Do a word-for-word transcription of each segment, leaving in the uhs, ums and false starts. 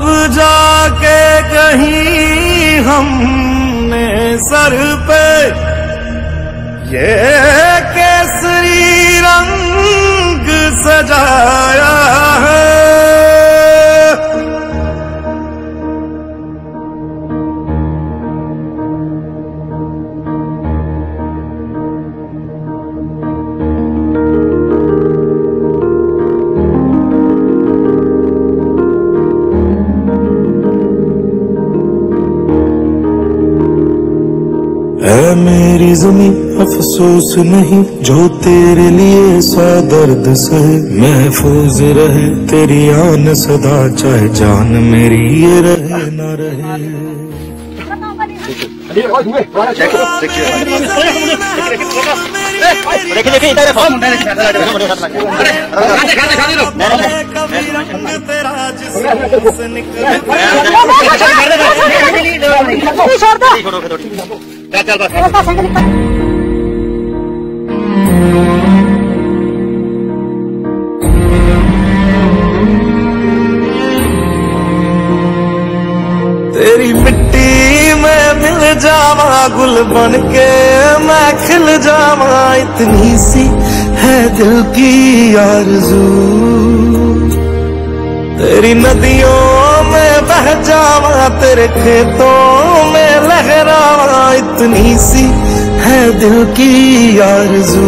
अब जाके कहीं हमने सर पे ये केसरी रंग सजाया है। ऐ मेरी ज़मीं अफसोस नहीं जो तेरे लिए सा दर्द सहे, महफूज रहे तेरी आन सदा चाहे जान मेरी ये रहे न रहे। चल चल बस। तेरी मिट्टी में मिल जावा गुल बनके मैं खिल जावा, इतनी सी है दिल की आरज़ू। तेरी नदियों में बह जावा तेरे खेतों में लहरावा, इतनी सी है दिल की आरज़ू।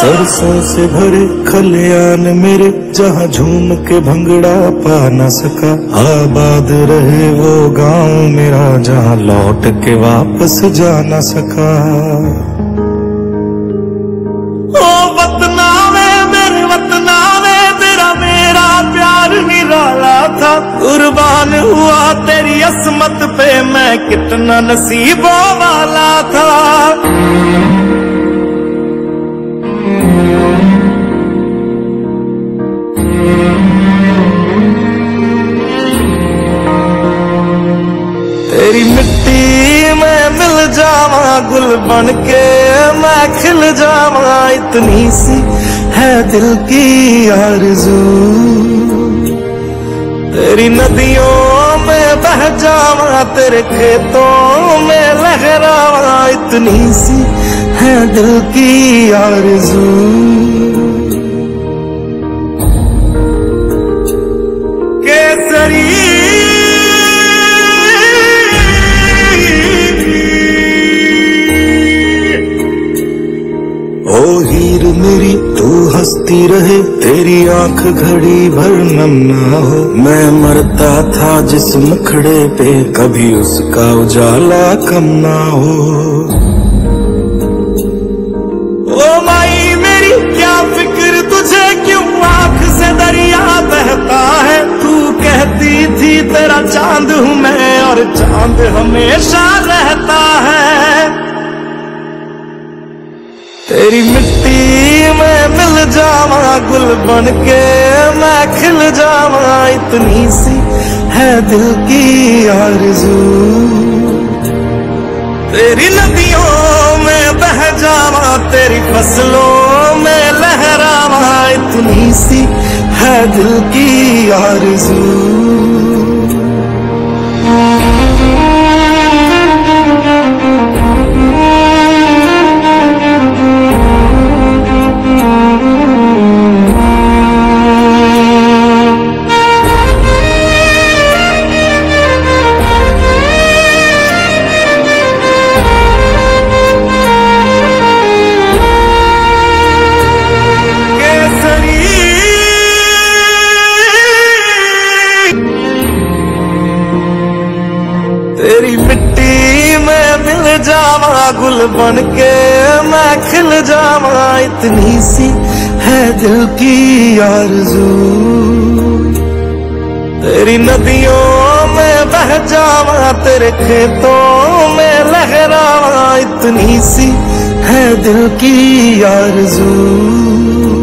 सरसों से भरे खलियान मेरे जहाँ झूम के भंगड़ा पा न सका, आबाद रहे वो गांव मेरा जहाँ लौट के वापस जा न सका। ओ वतना में मेरे वतना में तेरा मेरा प्यार निराला था, कुर्बान हुआ तेरी असमत पे मैं कितना नसीबों वाला था। तेरी मिट्टी में मिल जावा गुल बनके मैं खिल जावा, इतनी सी है दिल की आरज़ू। तेरी नदियों में बह जावा तेरे खेतों में लहरावा, इतनी सी है दिल की आरज़ू। ओ हीर मेरी तू हंसती रहे तेरी आंख घड़ी भर नम ना हो, मैं मरता था जिस मुखड़े पे कभी उसका उजाला कम ना हो। ओ माई मेरी क्या फिक्र तुझे, क्यों आंख से दरिया बहता है। तू कहती थी तेरा चांद हूँ मैं और चांद हमेशा रहता है। तेरी मिट्टी में मिल जावा गुल बनके मैं खिल जावा, इतनी सी है दिल की आरज़ू। तेरी नदियों में बह जावा तेरी फसलों में लहरावा, इतनी सी है दिल की आरज़ू। तेरी मिट्टी में मिल जावा गुल बनके मैं खिल जावा, इतनी सी है दिल की आरज़ू। तेरी नदियों में रह जावा तेरे खेतों में लहरावा, इतनी सी है दिल की आरज़ू।